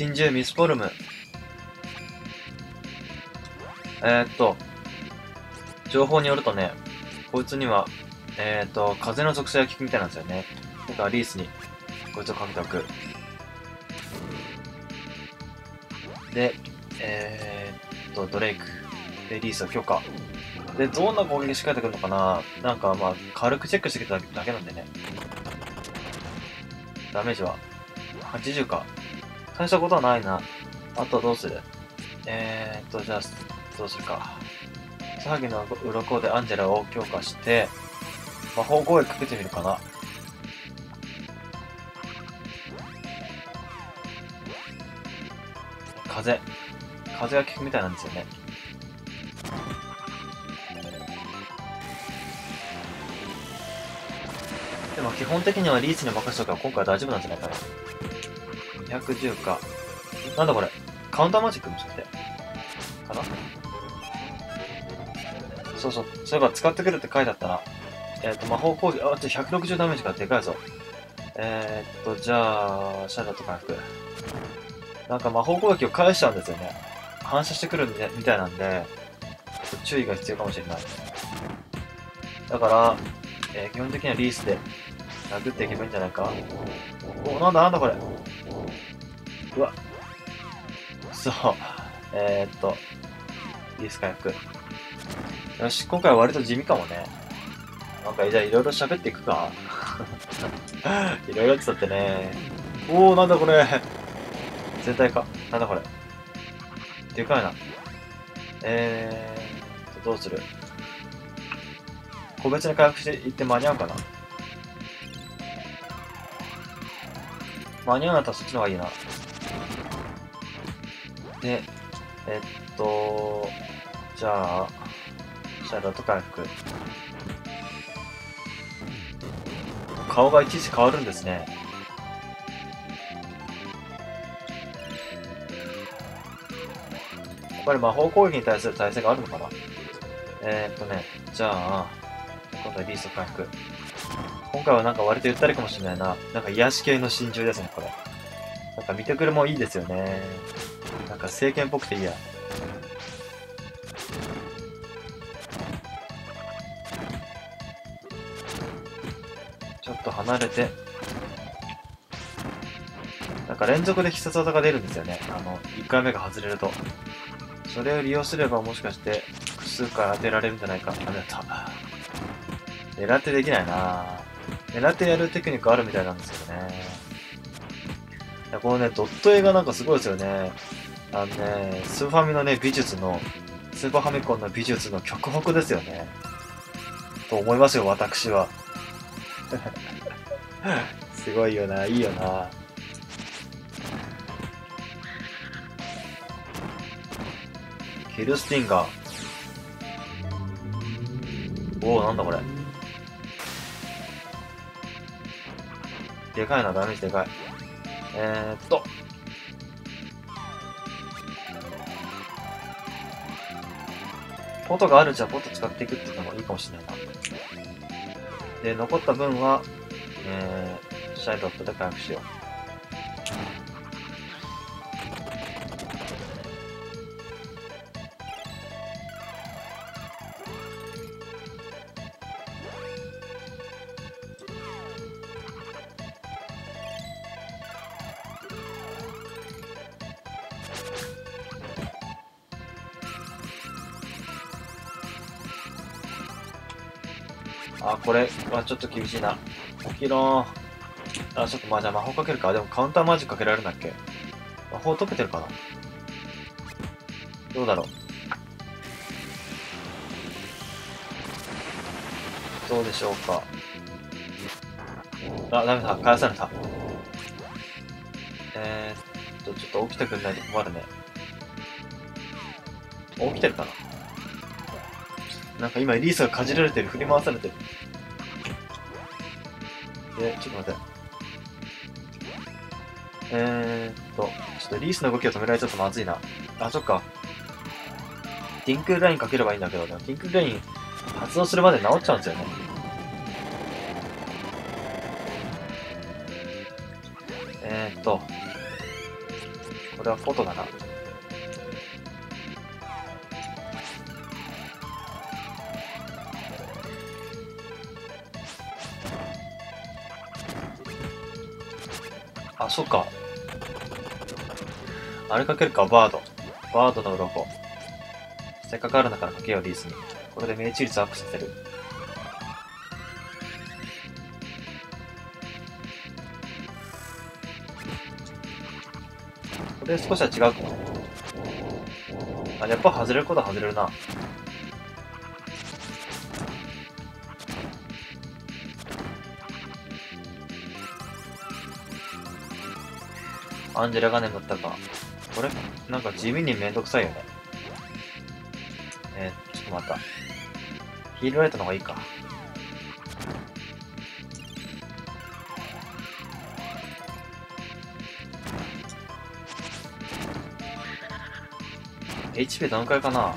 珍獣ミスフォルム。情報によるとね、こいつには、風の属性が効くみたいなんですよね。だからリースに、こいつをかけておく。で、ドレイク。で、リースを強化。で、どんな攻撃仕掛けてくるのかな？なんかまあ、軽くチェックしてきただけなんでね。ダメージは、80か。大したことはないな。あとはどうする？じゃあ、どうするか。サーギの鱗でアンジェラを強化して、魔法攻撃かけてみるかな。風が効くみたいなんですよね。でも基本的にはリーチに任せとけば今回大丈夫なんじゃないかな。210か。なんだこれ、カウンターマジックもしかしてかな。そうそう、そういえば使ってくるって書いてあったな。魔法攻撃、あ、じゃあ160ダメージがでかいぞ。じゃあ、シャドウと回復。なんか魔法攻撃を返しちゃうんですよね。反射してくるみたいなんで、ちょっと注意が必要かもしれない。だから、基本的にはリースで殴っていけばいいんじゃないか。お、なんだなんだこれ。うわ。そう。リース回復。よし、今回は割と地味かもね。なんか、じゃあいろいろ喋っていくか。いろいろって言ったってね。おー、なんだこれ。全体か。なんだこれ。でかいな。どうする？個別に回復していって間に合うかな？間に合うなったらそっちの方がいいな。で、じゃあ、シャドウと回復。顔がいちいち変わるんですね。やっぱり魔法攻撃に対する耐性があるのかな。じゃあ、今回リースを回復。今回はなんか割とゆったりかもしれないな。なんか癒し系の真珠ですね、これ。なんか見てくれもいいですよね。なんか聖剣っぽくていいや。ちょっと離れて。なんか連続で必殺技が出るんですよね。1回目が外れると。それを利用すればもしかして複数回当てられるんじゃないか。あれだった。狙ってできないな。狙ってやるテクニックあるみたいなんですけどね。いや、このね、ドット絵がなんかすごいですよね。スーファミのね、美術の、スーパーファミコンの美術の極北ですよね。と思いますよ、私は。すごいよな、いいよな。ヒルスティンガー。おお、なんだこれ。でかいな、ダメージでかい。ポトがあるじゃ、ポト使っていくっていうのもいいかもしれないな。で、残った分は、シャイドアップで回復しよう。あ、これはちょっと厳しいな。起きろー。あ、ちょっとまあじゃあ魔法かけるか。でもカウンターマジックかけられるんだっけ。魔法解けてるかな。どうだろう。どうでしょうか。あ、ダメだ。返された。ちょっと起きてくんないと困るね。起きてるかな。なんか今リースがかじられてる、振り回されてる。で、ちょっと待って。ちょっとリースの動きを止められちゃうとまずいな。あ、そっか。ティンクルラインかければいいんだけどね。ティンクルライン発動するまで治っちゃうんですよね。これはフォトだな。あ、そっか。あれかけるか、バード。バードの鱗。せっかくあるんだからかけよう、リースに。これで命中率アップしてる。これ少しは違うかな。あ、やっぱ外れることは外れるな。アンジェラが眠ったか。これなんか地味にめんどくさいよね。ちょっと待った。ヒールライトの方がいいか。HP 何回かな。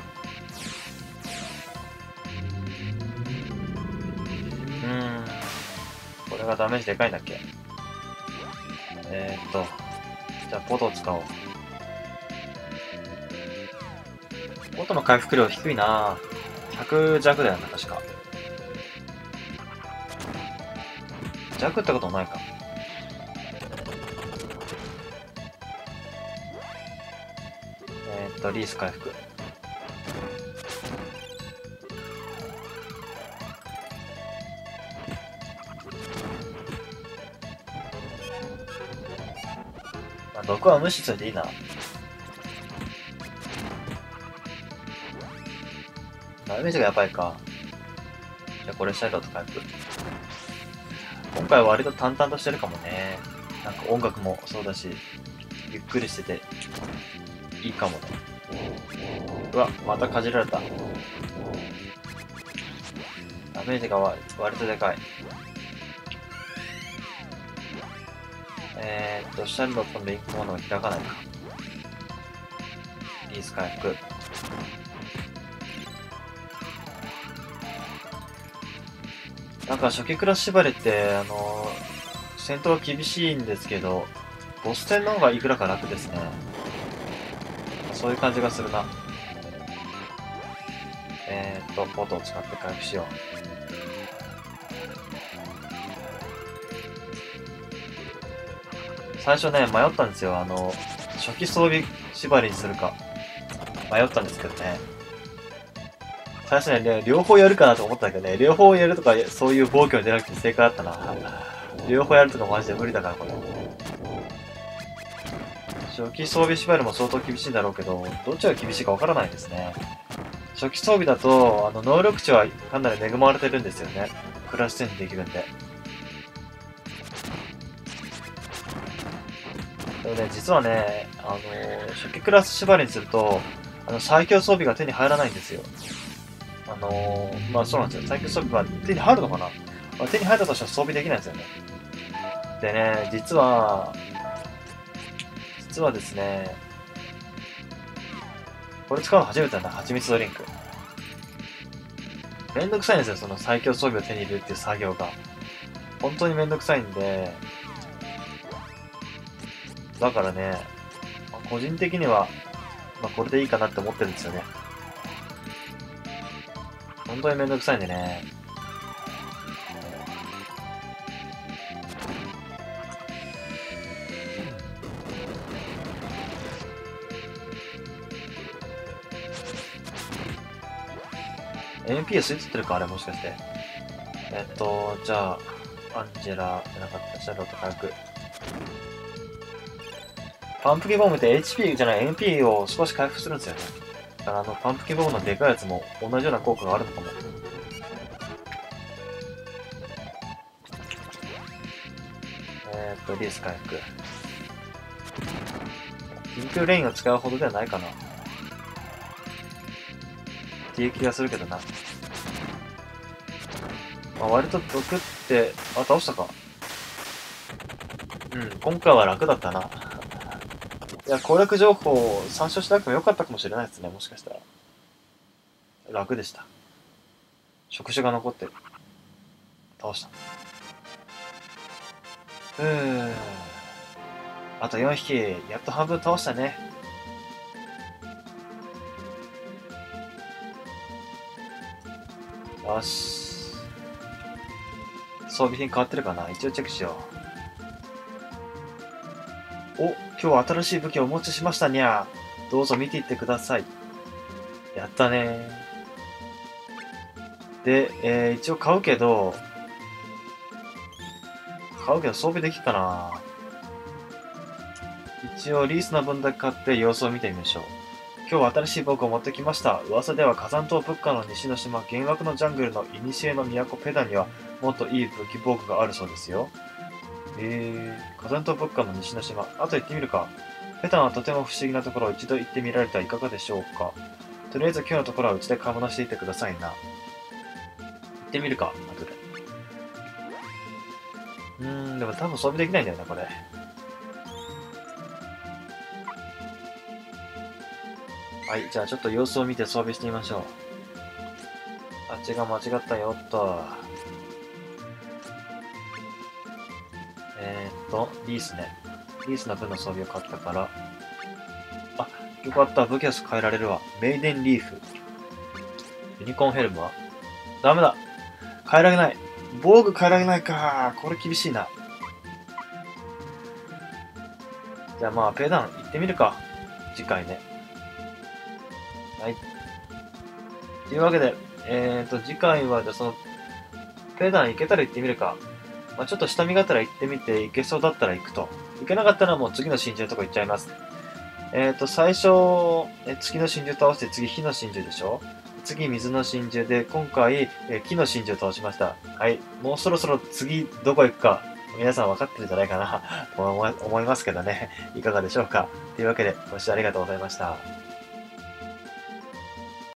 これがダメージでかいんだっけ。じゃあポトを使おう。ポトの回復量低いな。100弱だよな、確か。弱ってこともないか。リース回復。まあ、毒は無視しといていいな。ダメージがやばいか。じゃあこれシャイロと回復。今回は割と淡々としてるかもね。なんか音楽もそうだし、ゆっくりしてていいかもね。うわ、またかじられた。ダメージが割とでかい。シャルロットのリンクモードが開かないか。リース回復。なんか初期クラ縛りって、戦闘は厳しいんですけど、ボス戦の方がいくらか楽ですね。そういう感じがするな。ポートを使って回復しよう。最初ね、迷ったんですよ。初期装備縛りにするか。迷ったんですけどね。最初にね、両方やるかなと思ったけどね、両方やるとか、そういう暴挙じゃなくて正解だったな。両方やるとかマジで無理だから、これ。初期装備縛りも相当厳しいんだろうけど、どっちが厳しいかわからないですね。初期装備だと、能力値はかなり恵まれてるんですよね。クラッシュ戦できるんで。でもね、実はね、初期クラス縛りにすると、最強装備が手に入らないんですよ。まあそうなんですよ。最強装備は手に入るのかな、まあ、手に入ったとしては装備できないんですよね。でね、実はですね、これ使うの初めてだな、蜂蜜ドリンク。めんどくさいんですよ、その最強装備を手に入れるっていう作業が。本当にめんどくさいんで、だからね、まあ、個人的には、まあ、これでいいかなって思ってるんですよね。本当にめんどくさいんでね。MP 吸い取ってるか、あれもしかして。じゃあ、アンジェラじゃなかった、シャドウと回復。パンプキンボムって HP じゃない MP を少し回復するんですよね。だからパンプキンボムのでかいやつも同じような効果があるのかも。リース回復。緊急レインを使うほどではないかな。っていう気がするけどな。まあ、割と毒って、あ、倒したか。うん、今回は楽だったな。いや、攻略情報を参照しなくてもよかったかもしれないですね、もしかしたら。楽でした。触手が残ってる。倒した。あと4匹、やっと半分倒したね。よし。装備品変わってるかな、一応チェックしよう。お、今日新しい武器をお持ちしましたにゃ。どうぞ見ていってください。やったね。で、一応買うけど装備できっかな。一応リースの分だけ買って様子を見てみましょう。今日は新しい防具を持ってきました。噂では火山島ブッカの西の島、幻惑のジャングルの古の都ペダにはもっといい武器防具があるそうですよ。火山島ブッカの西の島。あと行ってみるか。ペダはとても不思議なところを一度行ってみられてはいかがでしょうか。とりあえず今日のところはうちで買い物していてくださいな。行ってみるか、後で。でも多分装備できないんだよな、これ。はい、じゃあちょっと様子を見て装備してみましょう。あっちが間違ったよっと。リースね。リースの分の装備を買ったから。あ、よかった、武器は変えられるわ。メイデンリーフ。ユニコーンヘルムはダメだ、変えられない。防具変えられないか。これ厳しいな。じゃあまあ、ペダン行ってみるか。次回ね。はい。というわけで、次回は、じゃあその、ペダン行けたら行ってみるか。まあ、ちょっと下見がたら行ってみて、行けそうだったら行くと。行けなかったらもう次の真珠のとこ行っちゃいます。最初、月の真珠倒して、次火の真珠でしょ。次、水の真珠で、今回、木の真珠を倒しました。はい。もうそろそろ次、どこ行くか、皆さん分かってるんじゃないかな、と思いますけどね。いかがでしょうか。というわけで、ご視聴ありがとうございました。